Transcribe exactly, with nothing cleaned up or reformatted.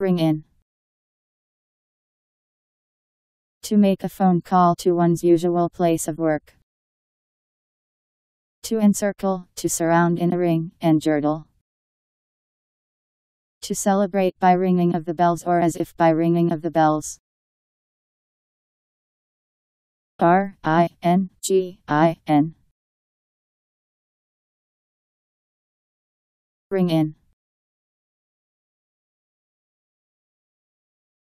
Ring in. To make a phone call to one's usual place of work. To encircle, to surround in a ring, and girdle. To celebrate by ringing of the bells or as if by ringing of the bells. R I N G I N. Ring in.